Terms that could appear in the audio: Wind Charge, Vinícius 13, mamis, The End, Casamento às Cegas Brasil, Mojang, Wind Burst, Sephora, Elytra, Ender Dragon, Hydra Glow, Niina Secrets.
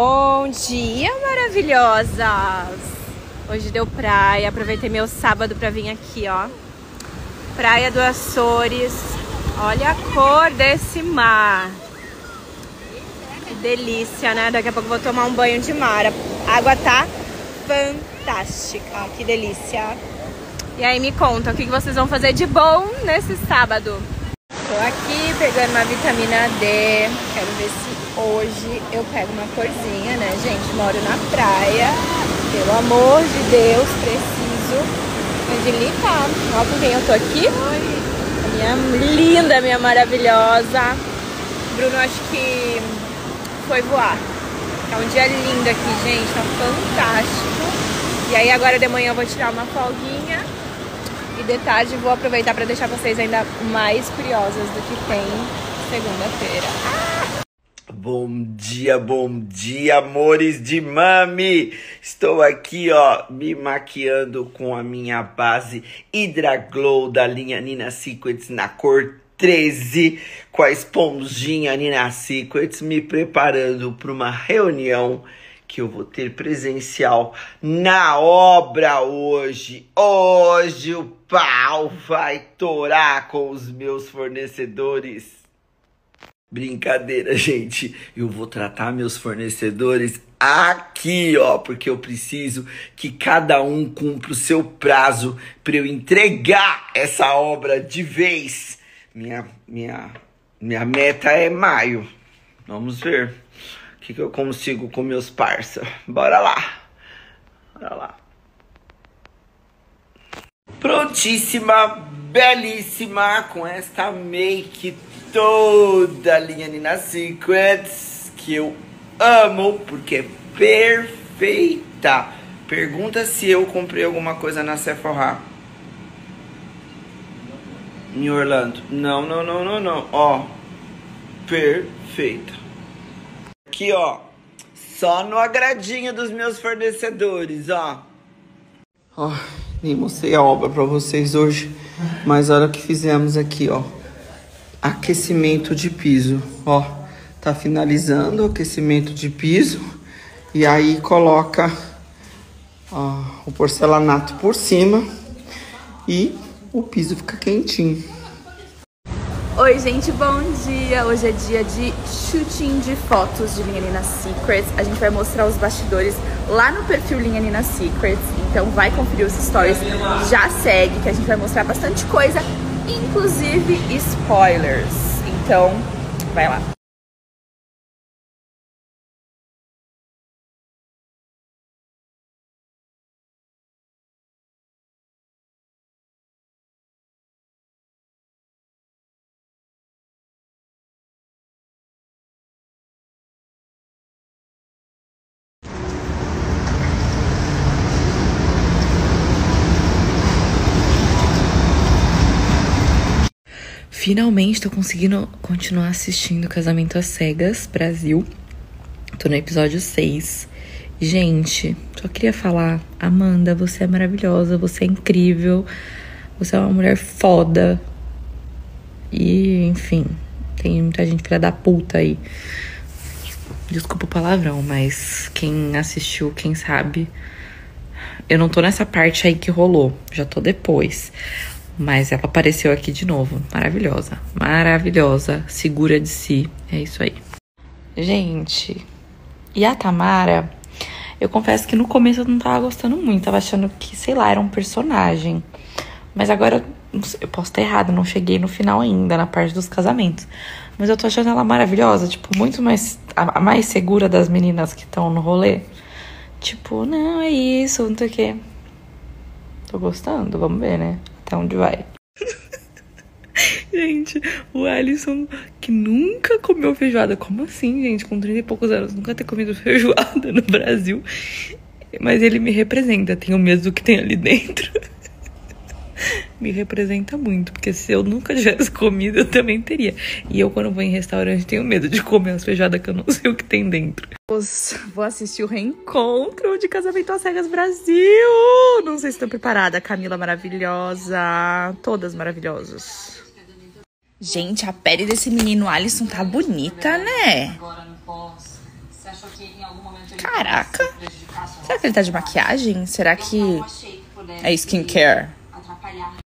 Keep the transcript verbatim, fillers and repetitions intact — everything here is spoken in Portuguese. Bom dia, maravilhosas! Hoje deu praia, aproveitei meu sábado pra vir aqui, ó. Praia do Açores. Olha a cor desse mar. Que delícia, né? Daqui a pouco eu vou tomar um banho de mar. A água tá fantástica, que delícia. E aí me conta, o que vocês vão fazer de bom nesse sábado? Tô aqui pegando uma vitamina D. Quero ver se hoje eu pego uma corzinha, né, gente? Moro na praia. Pelo amor de Deus, preciso agilitar. Ó com quem eu tô aqui. Oi. Minha linda, minha maravilhosa. Bruno, acho que foi voar. Tá um dia lindo aqui, gente. Tá fantástico. E aí agora de manhã eu vou tirar uma folguinha. E de tarde vou aproveitar pra deixar vocês ainda mais curiosas do que tem segunda-feira. Ah! Bom dia, bom dia, amores de mami! Estou aqui, ó, me maquiando com a minha base Hydra Glow da linha Niina Secrets na cor treze, com a esponjinha Niina Secrets, me preparando para uma reunião que eu vou ter presencial na obra hoje. Hoje o pau vai torar com os meus fornecedores. Brincadeira, gente. Eu vou tratar meus fornecedores aqui, ó, porque eu preciso que cada um cumpra o seu prazo para eu entregar essa obra de vez. Minha, minha, minha meta é maio. Vamos ver o que, que eu consigo com meus parça. Bora lá. Bora lá. Prontíssima, belíssima, com esta make toda a linha Niina Secrets, que eu amo, porque é perfeita. Pergunta se eu comprei alguma coisa na Sephora em Orlando. Não, não, não, não, não. Ó, perfeita. Aqui, ó, só no agradinho dos meus fornecedores, ó. Ó, nem mostrei a obra pra vocês hoje, mas olha o que fizemos aqui, ó. Aquecimento de piso, ó, tá finalizando o aquecimento de piso e aí coloca, ó, o porcelanato por cima e o piso fica quentinho. Oi, gente, bom dia! Hoje é dia de shooting de fotos de linha Niina Secrets. A gente vai mostrar os bastidores lá no perfil linha Niina Secrets, então vai conferir os stories, já segue, que a gente vai mostrar bastante coisa, inclusive spoilers. Então, vai lá. Finalmente tô conseguindo continuar assistindo Casamento às Cegas Brasil. Tô no episódio seis. Gente, só queria falar, Amanda, você é maravilhosa, você é incrível, você é uma mulher foda. E, enfim, tem muita gente filha da puta aí. Desculpa o palavrão, mas quem assistiu, quem sabe. Eu não tô nessa parte aí que rolou, já tô depois. Mas ela apareceu aqui de novo. Maravilhosa. Maravilhosa. Segura de si. É isso aí. Gente, e a Tamara? Eu confesso que no começo eu não tava gostando muito. Tava achando que, sei lá, era um personagem. Mas agora, eu posso estar errada. Não cheguei no final ainda, na parte dos casamentos. Mas eu tô achando ela maravilhosa. Tipo, muito mais... A mais segura das meninas que estão no rolê. Tipo, não, é isso, não sei o quê. Tô gostando. Vamos ver, né? Onde vai? Gente, o Alisson que nunca comeu feijoada. Como assim, gente? Com trinta e poucos anos, nunca ter comido feijoada no Brasil. Mas ele me representa. Tenho medo do que tem ali dentro. Me representa muito, porque se eu nunca tivesse comido, eu também teria. E eu, quando vou em restaurante, tenho medo de comer as feijoadas que eu não sei o que tem dentro. Vou assistir o reencontro de Casamento às Cegas Brasil. Não sei se estão preparada. Camila maravilhosa. Todas maravilhosas. Gente, a pele desse menino Alisson tá bonita, né? Agora não posso. Você acha Caraca! Será que ele tá de maquiagem? Será que é skincare?